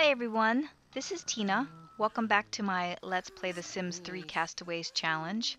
Hi everyone, this is Tina. Welcome back to my Let's Play The Sims 3 Castaways Challenge.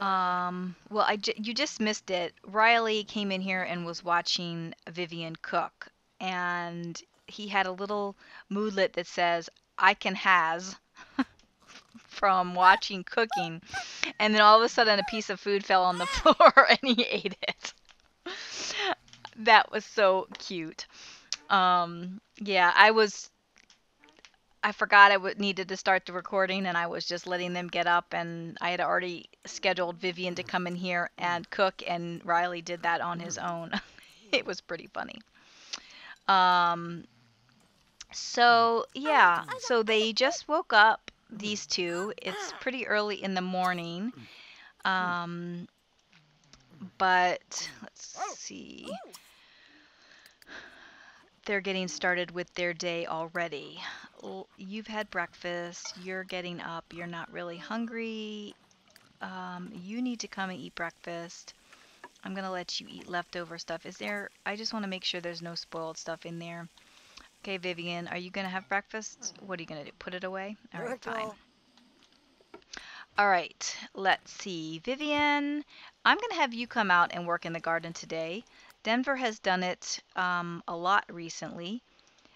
You just missed it. Riley came in here and was watching Vivian cook, and he had a little moodlet that says, I can has from watching cooking, and then all of a sudden a piece of food fell on the floor and he ate it. That was so cute. Yeah, I forgot I needed to start the recording, and I was just letting them get up, and I had already scheduled Vivian to come in here and cook, and Riley did that on his own. It was pretty funny. Yeah, so they just woke up, these two. It's pretty early in the morning. But let's see. They're getting started with their day already. You've had breakfast, you're getting up, you're not really hungry. You need to come and eat breakfast. I'm gonna let you eat leftover stuff. I just wanna make sure there's no spoiled stuff in there. Okay, Vivian, are you gonna have breakfast? What are you gonna do, put it away? All right, fine. All right, let's see. Vivian, I'm gonna have you come out and work in the garden today. Denver has done it a lot recently,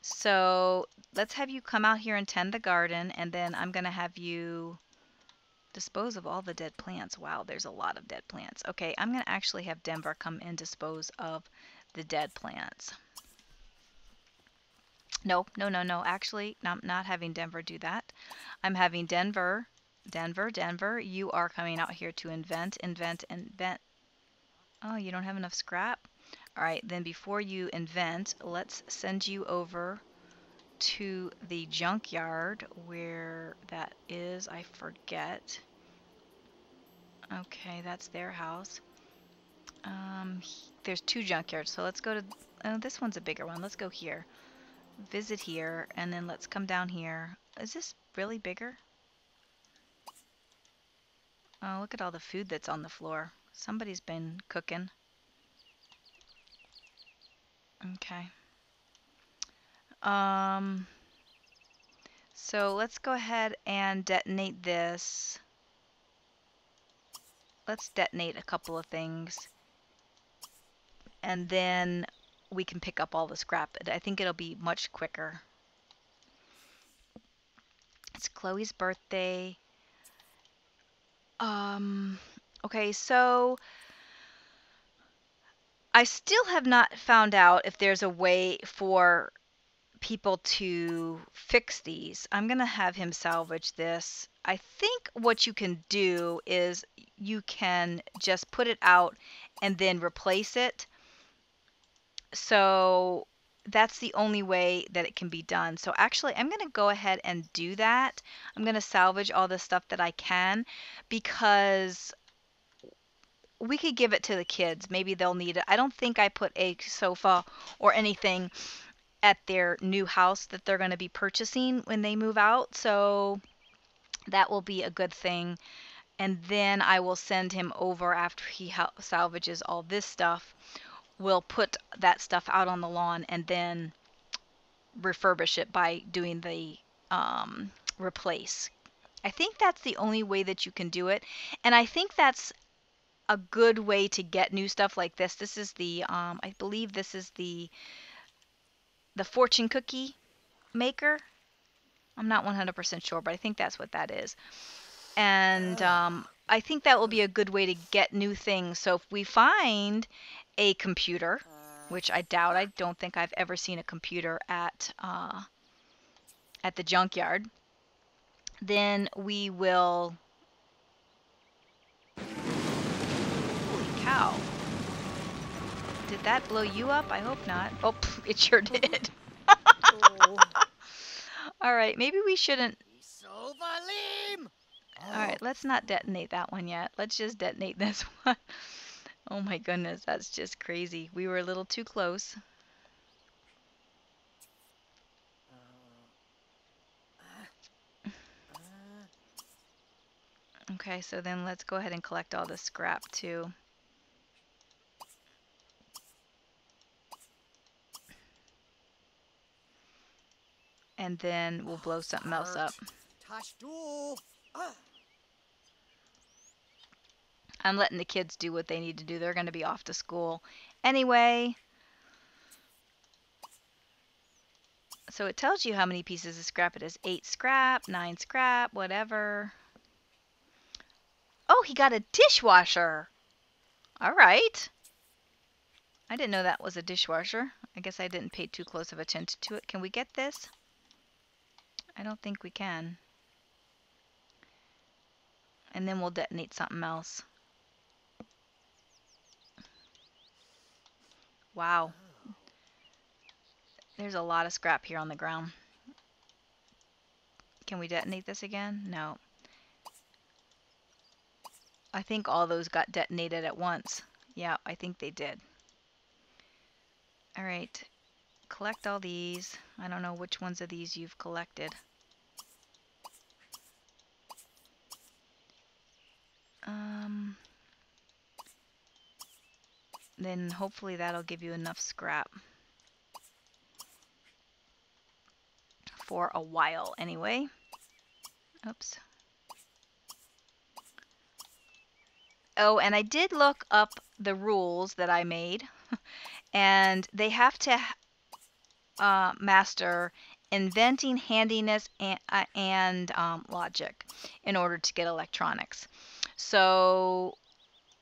so let's have you come out here and tend the garden, and then I'm going to have you dispose of all the dead plants. Wow, there's a lot of dead plants. Okay, I'm going to actually have Denver come and dispose of the dead plants. No, actually, I'm not having Denver do that. I'm having Denver, you are coming out here to invent. Oh, you don't have enough scrap? All right, then before you invent, let's send you over to the junkyard, where that is, I forget. Okay, that's their house. There's two junkyards, so let's go to, oh, this one's a bigger one. Let's go here, visit here, and then let's come down here. Is this really bigger? Oh, look at all the food that's on the floor. Somebody's been cooking. Okay. So let's go ahead and detonate this. Let's detonate a couple of things, and then we can pick up all the scrap. I think it'll be much quicker. It's Chloe's birthday. Okay, so I still have not found out if there's a way for people to fix these. I'm going to have him salvage this. I think what you can do is you can just put it out and then replace it. So that's the only way that it can be done. So actually, I'm going to go ahead and do that. I'm going to salvage all the stuff that I can, because we could give it to the kids. Maybe they'll need it. I don't think I put a sofa or anything at their new house that they're going to be purchasing when they move out. So that will be a good thing. And then I will send him over after he salvages all this stuff. We'll put that stuff out on the lawn and then refurbish it by doing the replace. I think that's the only way that you can do it. And I think that's a good way to get new stuff like this. This is the, I believe this is the fortune cookie maker. I'm not 100% sure, but I think that's what that is. And I think that will be a good way to get new things. So if we find a computer, which I doubt, I don't think I've ever seen a computer at the junkyard, then we will... Cow. Did that blow you up? I hope not. Oh, it sure did. All right, maybe we shouldn't. All right, let's not detonate that one yet. Let's just detonate this one. Oh my goodness, that's just crazy. We were a little too close. Okay, so then let's go ahead and collect all the scrap too. and then we'll blow something else up. I'm letting the kids do what they need to do. They're going to be off to school anyway. So it tells you how many pieces of scrap it is. 8 scrap, 9 scrap, whatever. Oh, he got a dishwasher. All right. I didn't know that was a dishwasher. I guess I didn't pay too close of attention to it. Can we get this? I don't think we can. And then we'll detonate something else. Wow. There's a lot of scrap here on the ground. Can we detonate this again? No. I think all those got detonated at once. Yeah, I think they did. All right. Collect all these. I don't know which ones of these you've collected. Then hopefully that'll give you enough scrap. For a while anyway. Oops. Oh, and I did look up the rules that I made, and they have to master inventing, handiness, and logic in order to get electronics. So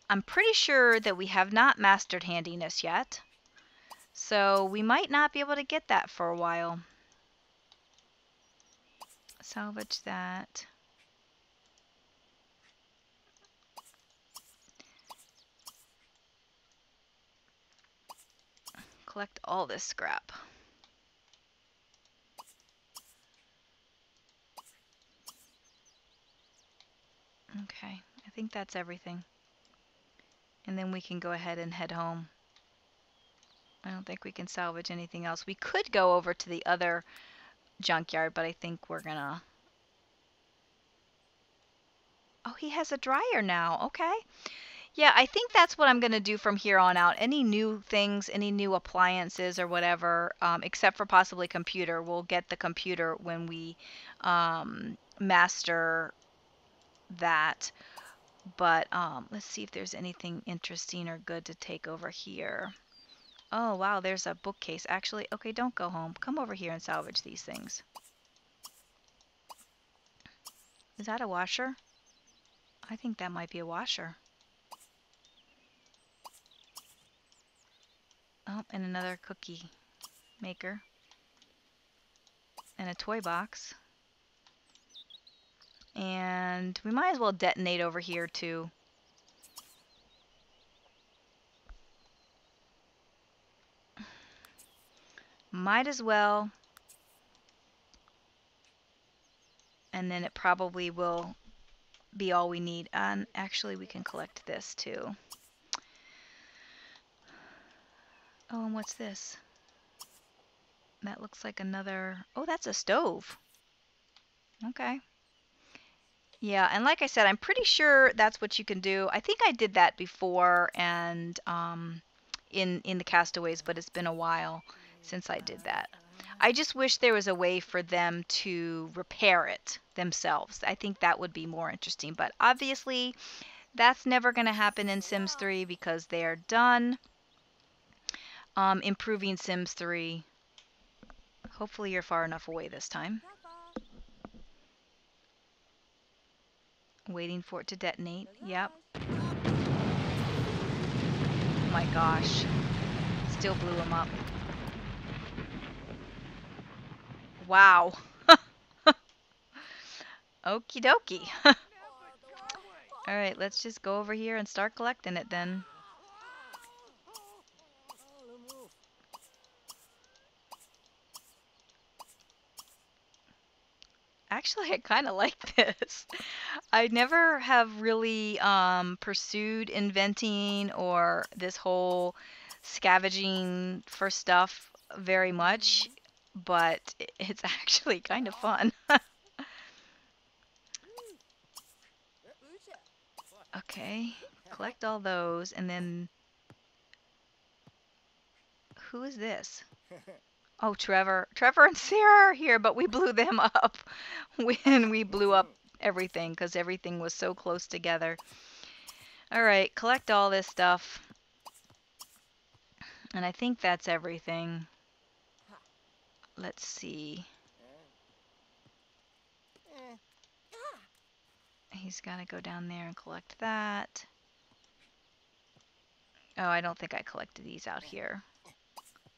I'm pretty sure that we have not mastered handiness yet, so we might not be able to get that for a while. Salvage that. Collect all this scrap. Okay, I think that's everything. And then we can go ahead and head home. I don't think we can salvage anything else. We could go over to the other junkyard, but I think we're gonna... Oh, he has a dryer now. Okay. Yeah, I think that's what I'm gonna do from here on out. Any new things, any new appliances or whatever, except for possibly computer. We'll get the computer when we master that. But let's see if there's anything interesting or good to take over here. Oh, wow, there's a bookcase. Actually, okay, don't go home. Come over here and salvage these things. Is that a washer? I think that might be a washer. Oh, and another cookie maker. And a toy box. And we might as well detonate over here, too. Might as well, and then it probably will be all we need. And actually, we can collect this too. Oh, and what's this? That looks like another... Oh, that's a stove. Okay. Yeah, and like I said, I'm pretty sure that's what you can do. I think I did that before and in the Castaways, but it's been a while since I did that. I just wish there was a way for them to repair it themselves. I think that would be more interesting, but obviously that's never going to happen in Sims 3 because they are done improving Sims 3. Hopefully you're far enough away this time. Waiting for it to detonate. Yep. Oh my gosh. Still blew him up. Wow. Okie dokie. All right, let's just go over here and start collecting it then. Actually, I kind of like this. I never have really pursued inventing or this whole scavenging for stuff very much. But it's actually kind of fun. Okay, collect all those, and then... Who is this? Oh, Trevor and Sarah are here, but we blew them up when we blew up everything because everything was so close together. All right, collect all this stuff. And I think that's everything. Let's see. He's got to go down there and collect that. Oh, I don't think I collected these out here.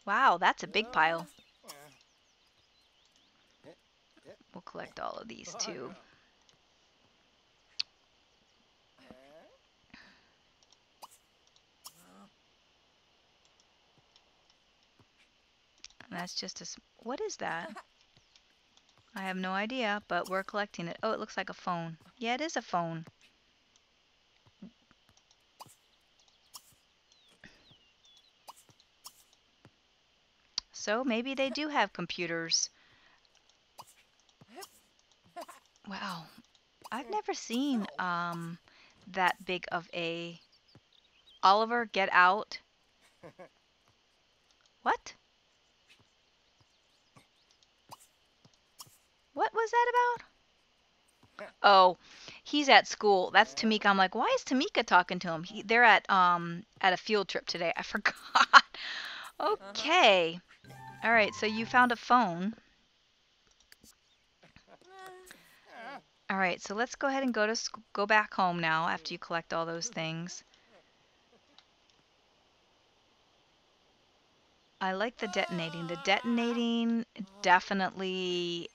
Wow, that's a big pile. We'll collect all of these too. That's just a... What is that? I have no idea, but we're collecting it. Oh, it looks like a phone. Yeah, it is a phone. So maybe they do have computers. Wow. I've never seen that big of a... Oliver, get out. What? What was that about? Oh, he's at school. That's Tamika. I'm like, why is Tamika talking to him? They're at a field trip today. I forgot. Okay. All right, so you found a phone. All right, so let's go ahead and go back home now after you collect all those things. I like the detonating. The detonating definitely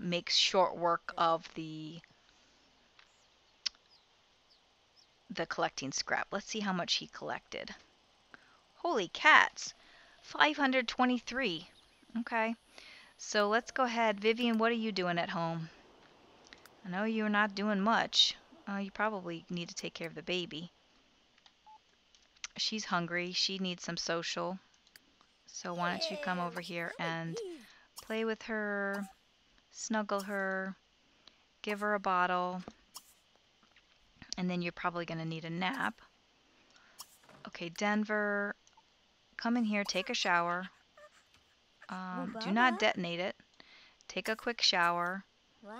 makes short work of the collecting scrap. Let's see how much he collected. Holy cats. 523. Okay. So let's go ahead. Vivian, what are you doing at home? I know you're not doing much. You probably need to take care of the baby. She's hungry. She needs some social. So why don't you come over here and play with her, snuggle her, give her a bottle, and then you're probably going to need a nap. Okay, Denver... Come in here, take a shower. Do not detonate it. Take a quick shower.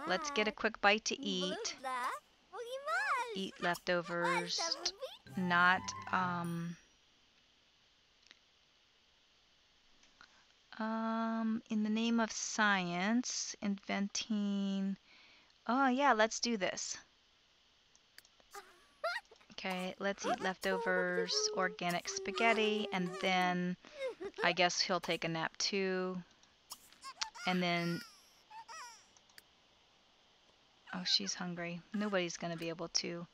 Let's get a quick bite to eat. Eat leftovers. Not, in the name of science, inventing... Oh, yeah, let's do this. Okay, let's eat leftovers, organic spaghetti, and then I guess he'll take a nap too. And then, oh, she's hungry. Nobody's going to be able to.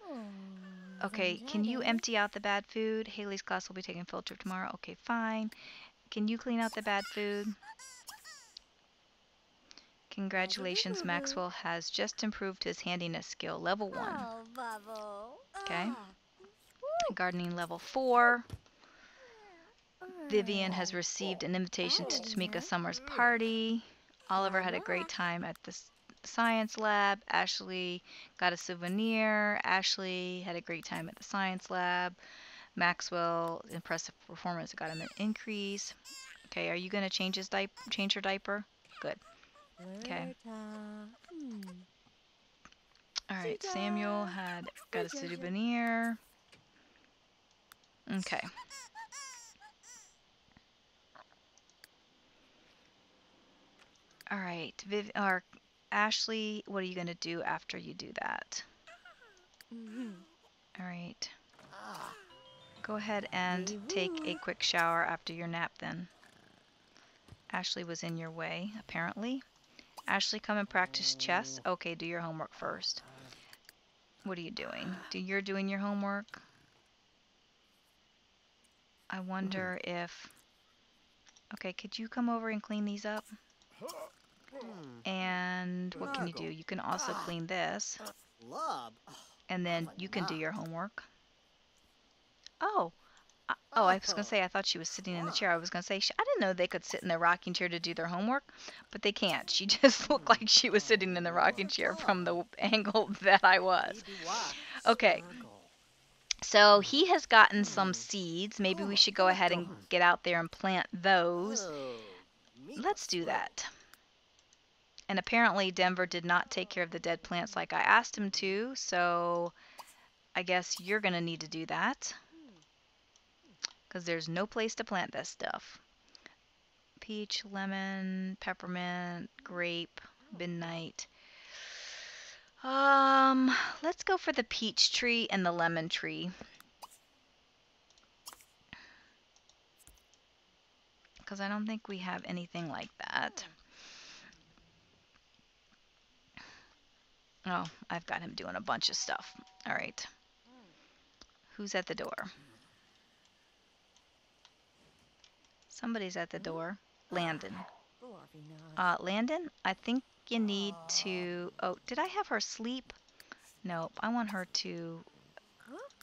Okay, can you empty out the bad food? Haley's class will be taking a field trip tomorrow. Okay, fine. Can you clean out the bad food? Congratulations, Maxwell has just improved his handiness skill, level 1. Okay. Gardening level 4. Vivian has received an invitation to Tamika Summers' party. Oliver had a great time at the science lab. Ashley got a souvenir. Ashley had a great time at the science lab. Maxwell's impressive performance got him an increase. Okay, are you going to change her diaper? Good. Okay. Alright, Samuel had got a souvenir. Okay. Alright, Ashley, what are you going to do after you do that? Alright. Go ahead and take a quick shower after your nap then. Ashley was in your way, apparently. Ashley, come and practice chess. Okay, do your homework first. What are you doing? You're doing your homework? I wonder if... Okay, could you come over and clean these up? And what can you do? You can also clean this. And then you can do your homework. Oh, I was going to say, I thought she was sitting in the chair. I was going to say, I didn't know they could sit in the rocking chair to do their homework, but they can't. She just looked like she was sitting in the rocking chair from the angle that I was. Okay, so he has gotten some seeds. Maybe we should go ahead and get out there and plant those. Let's do that. And apparently Denver did not take care of the dead plants like I asked him to, so I guess you're going to need to do that. Because there's no place to plant this stuff. Peach, lemon, peppermint, grape, midnight. Let's go for the peach tree and the lemon tree. Because I don't think we have anything like that. Oh, I've got him doing a bunch of stuff. All right. Who's at the door? Somebody's at the door. Landon. Landon, I think you need to... Oh, did I have her sleep? Nope. I want her to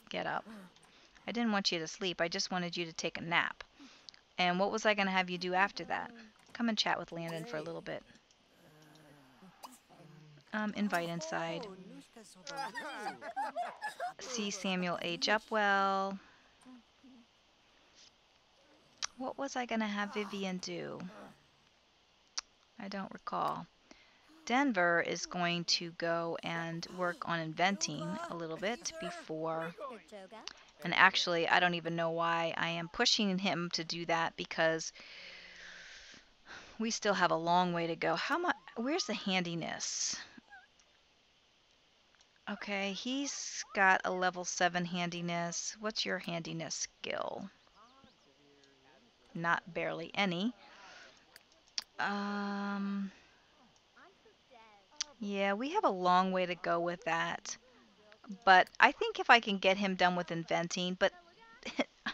get up. I didn't want you to sleep. I just wanted you to take a nap. And what was I going to have you do after that? Come and chat with Landon for a little bit. Invite inside. See Samuel age up well. What was I going to have Vivian do? I don't recall. Denver is going to go and work on inventing a little bit before. And actually, I don't even know why I am pushing him to do that, because we still have a long way to go. How much? Where's the handiness? Okay, he's got a level 7 handiness. What's your handiness skill? Not barely any. Yeah, we have a long way to go with that. But I think if I can get him done with inventing, but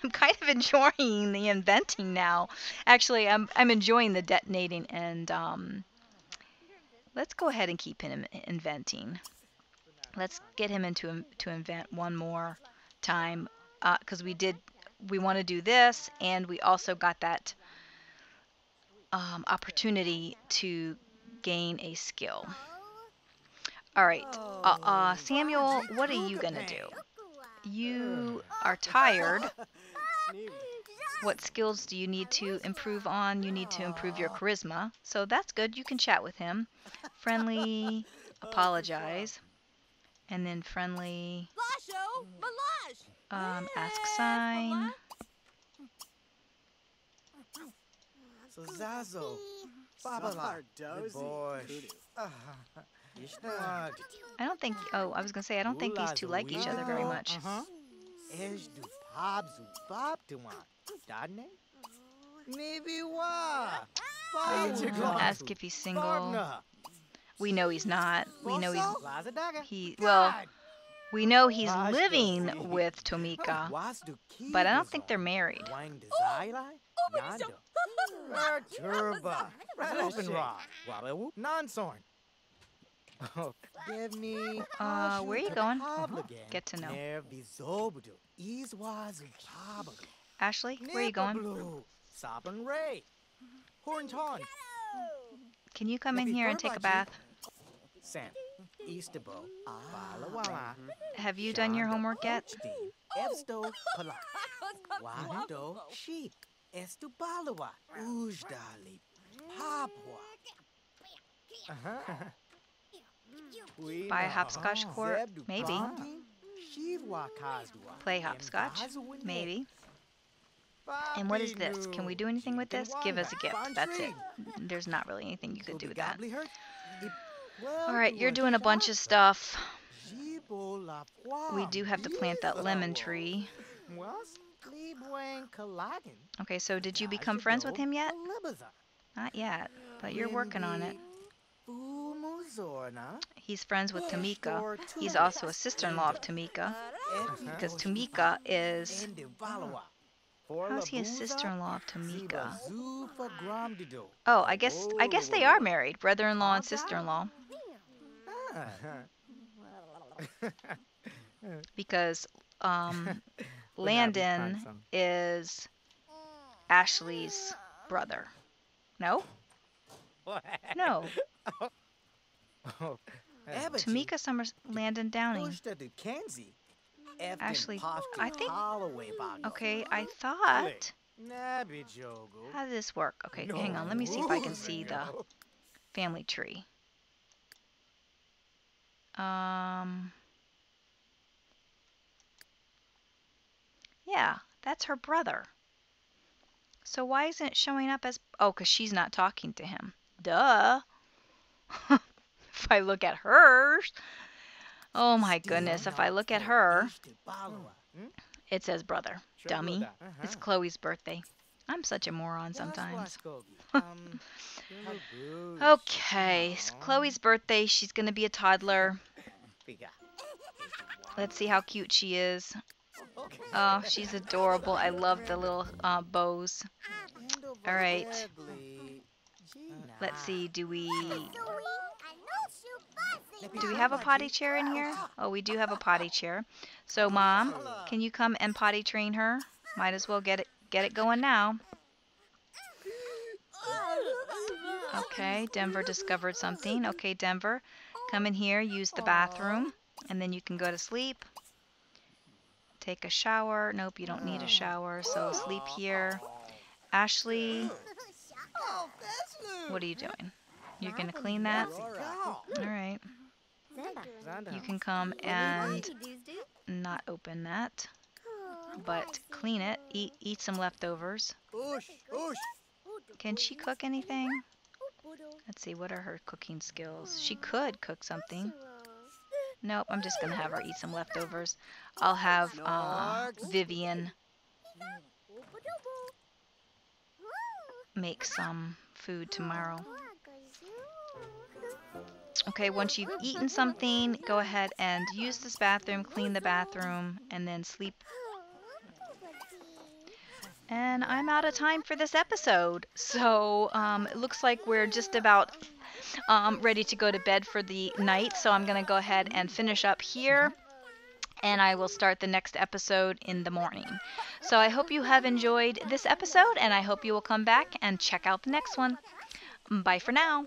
I'm kind of enjoying the inventing now. Actually, I'm enjoying the detonating, and let's go ahead and keep him inventing. Let's get him to invent one more time, because we want to do this, and we also got that opportunity to gain a skill. All right, Samuel, what are you gonna do? You are tired. What skills do you need to improve on? You need to improve your charisma. So that's good. You can chat with him. Friendly, apologize. And then friendly, ask sign. I don't think, oh, I was going to say, I don't think these two like each other very much. Ask if he's single. We know he's not. We know we know he's living with Tamika, but I don't think they're married. Where are you going? Get to know. Ashley, where are you going? Can you come in here and take a bath? Have you done your homework yet? Buy a hopscotch court? Maybe. Play hopscotch? Maybe. And what is this? Can we do anything with this? Give us a gift. That's it. There's not really anything you could do with that. Alright, you're doing a bunch of stuff. We do have to plant that lemon tree. Okay, so did you become friends with him yet? Not yet, but you're working on it. He's friends with Tamika. He's also a sister-in-law of Tamika, because Tamika is... How is he a sister-in-law of Tamika? Oh, I guess they are married, brother-in-law and sister-in-law. Because Landon is Ashley's brother. No? No. Tamika Summers, Landon Downey. Ashley, I think, okay, I thought How does this work? Okay, hang on. Let me see if I can see the family tree. Yeah, that's her brother. So why isn't it showing up as... Oh, because she's not talking to him. Duh. If I look at hers... Oh my goodness, if I look at her... It says brother. Dummy. It's Chloe's birthday. I'm such a moron sometimes. Okay, it's Chloe's birthday. She's going to be a toddler. Let's see how cute she is. Oh, she's adorable. I love the little bows. All right. Let's see. Do we have a potty chair in here? Oh, we do have a potty chair. So, Mom, can you come and potty train her? Might as well get it going now. Okay, Denver discovered something. Okay, Denver, come in here, use the bathroom, and then you can go to sleep. Take a shower. Nope, you don't need a shower, so sleep here. Ashley, what are you doing? You're going to clean that? All right. You can come and not open that, but clean it. Eat some leftovers. Can she cook anything? Let's see, what are her cooking skills? She could cook something. Nope, I'm just going to have her eat some leftovers. I'll have Vivian make some food tomorrow. Okay, once you've eaten something, go ahead and use this bathroom, clean the bathroom, and then sleep. And I'm out of time for this episode. So it looks like we're just about ready to go to bed for the night. So I'm going to go ahead and finish up here. And I will start the next episode in the morning. So I hope you have enjoyed this episode. And I hope you will come back and check out the next one. Bye for now.